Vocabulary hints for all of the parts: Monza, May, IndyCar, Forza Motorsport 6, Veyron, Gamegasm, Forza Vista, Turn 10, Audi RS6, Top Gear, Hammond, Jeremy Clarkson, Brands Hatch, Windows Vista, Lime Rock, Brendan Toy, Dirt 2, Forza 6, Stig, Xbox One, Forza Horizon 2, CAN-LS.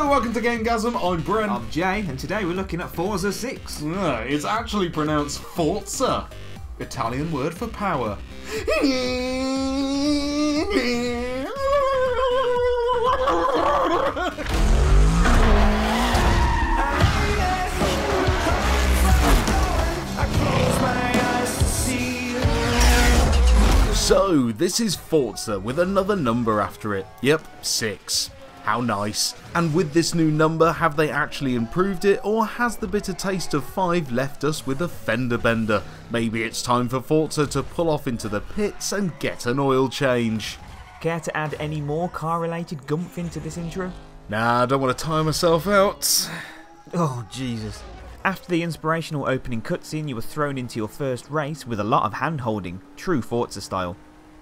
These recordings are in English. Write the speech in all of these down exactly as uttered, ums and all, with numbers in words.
Hello, welcome to Gamegasm. I'm Brent. I'm Jay, and today we're looking at Forza six. Yeah, it's actually pronounced Forza, Italian word for power. So, this is Forza with another number after it. Yep, six. How nice. And with this new number, have they actually improved it, or has the bitter taste of five left us with a fender bender? Maybe it's time for Forza to pull off into the pits and get an oil change. Care to add any more car-related gumph into this intro? Nah, I don't want to tire myself out. Oh, Jesus. After the inspirational opening cutscene, you were thrown into your first race with a lot of hand-holding, true Forza style.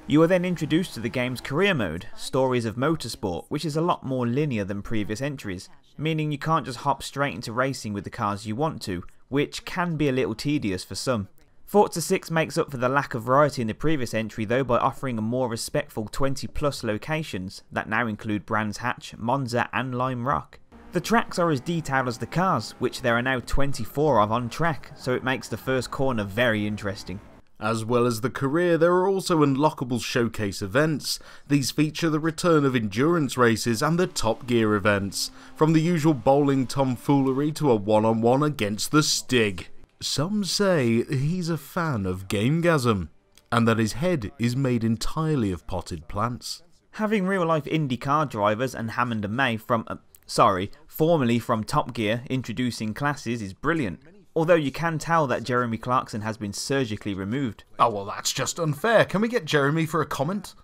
You are then introduced to the game's career mode, Stories of Motorsport, which is a lot more linear than previous entries, meaning you can't just hop straight into racing with the cars you want to, which can be a little tedious for some. Forza six makes up for the lack of variety in the previous entry though by offering a more respectful twenty plus locations that now include Brands Hatch, Monza and Lime Rock. The tracks are as detailed as the cars, which there are now twenty-four of on track, so it makes the first corner very interesting. As well as the career, there are also unlockable showcase events. These feature the return of endurance races and the Top Gear events, from the usual bowling tomfoolery to a one-on-one against the Stig. Some say he's a fan of Gamegasm, and that his head is made entirely of potted plants. Having real-life IndyCar drivers and Hammond and May from, uh, sorry, formerly from Top Gear introducing classes is brilliant. Although you can tell that Jeremy Clarkson has been surgically removed. Oh, well, that's just unfair. Can we get Jeremy for a comment?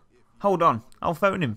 Hold on, I'll phone him.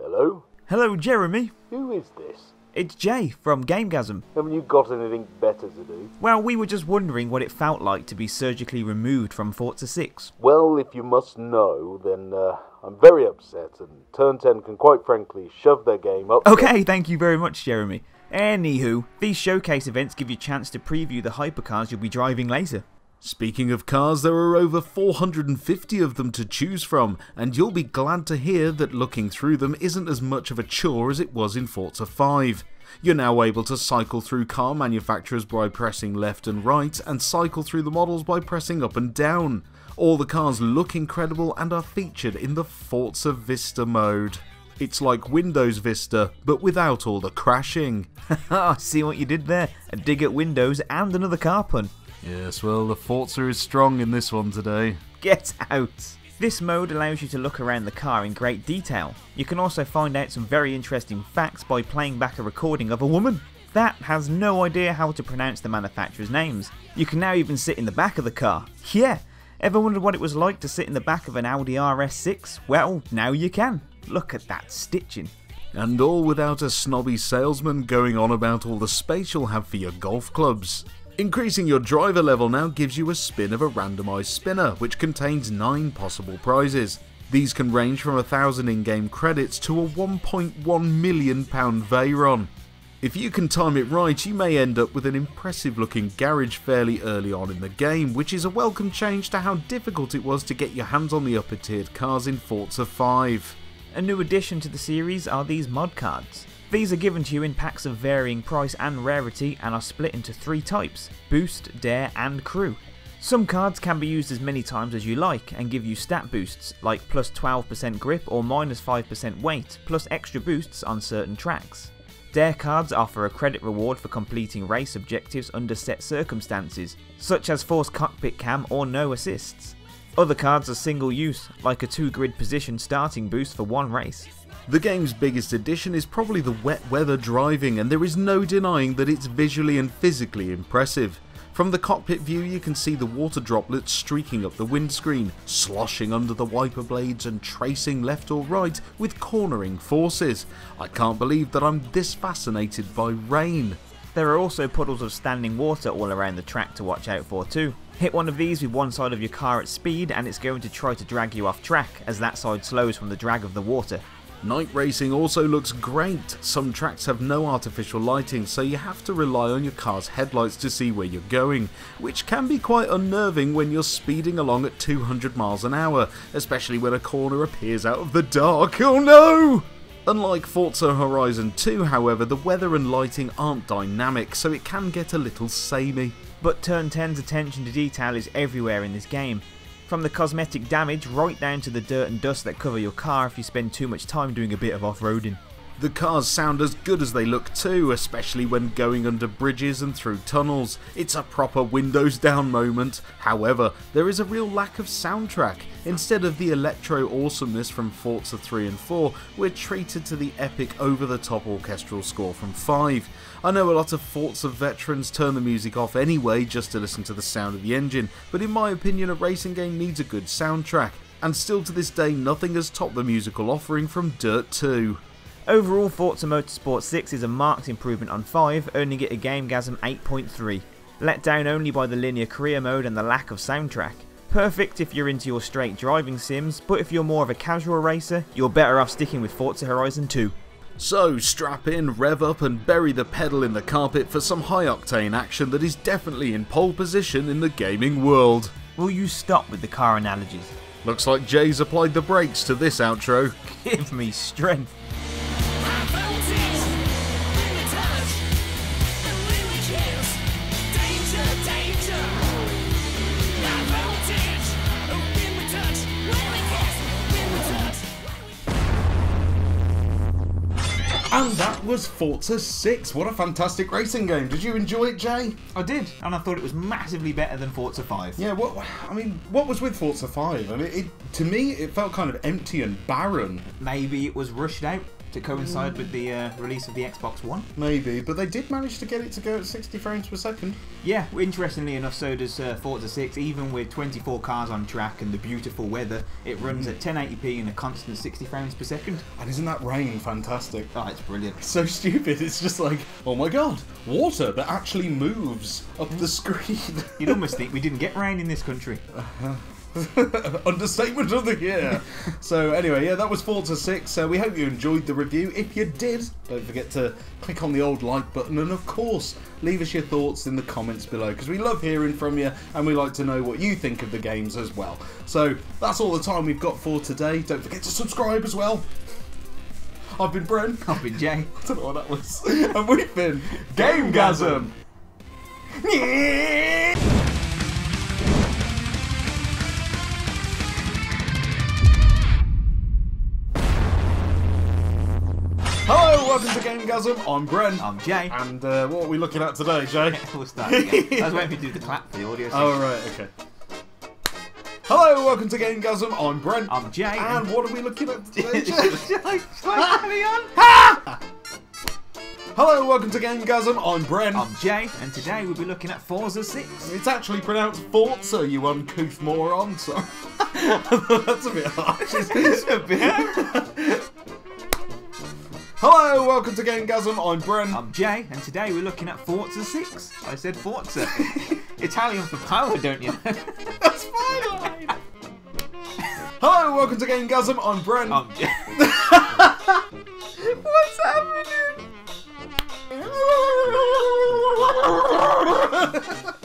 Hello? Hello, Jeremy. Who is this? It's Jay from Gamegasm. Haven't you got anything better to do? Well, we were just wondering what it felt like to be surgically removed from Forza six. Well, if you must know, then uh, I'm very upset, and Turn ten can quite frankly shove their game up. Okay, thank you very much, Jeremy. Anywho, these showcase events give you a chance to preview the hypercars you'll be driving later. Speaking of cars, there are over four hundred fifty of them to choose from, and you'll be glad to hear that looking through them isn't as much of a chore as it was in Forza five. You're now able to cycle through car manufacturers by pressing left and right, and cycle through the models by pressing up and down. All the cars look incredible and are featured in the Forza Vista mode. It's like Windows Vista, but without all the crashing. Haha, I see what you did there. A dig at Windows and another car pun. Yes, well, the Forza is strong in this one today. Get out! This mode allows you to look around the car in great detail. You can also find out some very interesting facts by playing back a recording of a woman that has no idea how to pronounce the manufacturer's names. You can now even sit in the back of the car. Yeah! Ever wondered what it was like to sit in the back of an Audi R S six? Well, now you can. Look at that stitching. And all without a snobby salesman going on about all the space you'll have for your golf clubs. Increasing your driver level now gives you a spin of a randomised spinner, which contains nine possible prizes. These can range from a thousand in-game credits to a one point one million pound Veyron. If you can time it right, you may end up with an impressive looking garage fairly early on in the game, which is a welcome change to how difficult it was to get your hands on the upper tiered cars in Forza five. A new addition to the series are these mod cards. These are given to you in packs of varying price and rarity and are split into three types: Boost, Dare and Crew. Some cards can be used as many times as you like and give you stat boosts like plus twelve percent grip or minus five percent weight, plus extra boosts on certain tracks. Dare cards offer a credit reward for completing race objectives under set circumstances, such as forced cockpit cam or no assists. Other cards are single use, like a two grid position starting boost for one race. The game's biggest addition is probably the wet weather driving, and there is no denying that it's visually and physically impressive. From the cockpit view you can see the water droplets streaking up the windscreen, sloshing under the wiper blades and tracing left or right with cornering forces. I can't believe that I'm this fascinated by rain. There are also puddles of standing water all around the track to watch out for too. Hit one of these with one side of your car at speed and it's going to try to drag you off track as that side slows from the drag of the water. Night racing also looks great. Some tracks have no artificial lighting, so you have to rely on your car's headlights to see where you're going, which can be quite unnerving when you're speeding along at two hundred miles an hour, especially when a corner appears out of the dark. Oh no! Unlike Forza Horizon two, however, the weather and lighting aren't dynamic, so it can get a little samey. But Turn ten's attention to detail is everywhere in this game. From the cosmetic damage right down to the dirt and dust that cover your car if you spend too much time doing a bit of off-roading. The cars sound as good as they look too, especially when going under bridges and through tunnels. It's a proper windows down moment. However, there is a real lack of soundtrack. Instead of the electro awesomeness from Forza three and four, we're treated to the epic over-the-top orchestral score from five. I know a lot of Forza veterans turn the music off anyway just to listen to the sound of the engine, but in my opinion a racing game needs a good soundtrack, and still to this day nothing has topped the musical offering from Dirt two. Overall, Forza Motorsport six is a marked improvement on five, earning it a Gamegasm eight point three, let down only by the linear career mode and the lack of soundtrack. Perfect if you're into your straight driving sims, but if you're more of a casual racer, you're better off sticking with Forza Horizon two. So strap in, rev up and bury the pedal in the carpet for some high octane action that is definitely in pole position in the gaming world. Will you stop with the car analogies? Looks like Jay's applied the brakes to this outro. Give me strength. And that was Forza six. What a fantastic racing game. Did you enjoy it, Jay? I did, and I thought it was massively better than Forza five. Yeah, what I mean, what was with Forza five? I mean, it, to me, it felt kind of empty and barren. Maybe it was rushed out to coincide mm. with the uh, release of the Xbox One. Maybe, but they did manage to get it to go at sixty frames per second. Yeah, interestingly enough, so does uh, Forza six. Even with twenty-four cars on track and the beautiful weather, it runs mm. at ten eighty p in a constant sixty frames per second. And isn't that rain fantastic? Oh, it's brilliant. It's so stupid. It's just like, oh my god, water that actually moves up mm. the screen. You'd almost think we didn't get rain in this country. Uh-huh. Understatement of the year. So anyway, yeah, that was Forza six. So we hope you enjoyed the review. If you did, don't forget to click on the old like button, and of course leave us your thoughts in the comments below, because we love hearing from you and we like to know what you think of the games as well. So that's all the time we've got for today. Don't forget to subscribe as well. I've been Bren. I've been Jay. I don't know what that was. And we've been Gamegasm. Yeah. Hello, welcome to Gamegasm. I'm Bren. I'm Jay. And uh, what are we looking at today, Jay? We'll start again. I was waiting to do the clap for the audio section. Oh, right, okay. Hello, welcome to Gamegasm. I'm Bren. I'm Jay. And what are we looking at today, Jay? Shall I carry on? Ha! Hello, welcome to Gamegasm. I'm Bren. I'm Jay. And today we'll be looking at Forza six. It's actually pronounced Forza, you uncouth moron. So that's a bit harsh. It's a bit... Hello, welcome to Gamegasm. I'm Bren. I'm Jay, and today we're looking at Forza six. I said Forza. Italian for power, don't you? That's fine. Hello, welcome to Gamegasm. I'm Bren. I'm Jay. What's happening?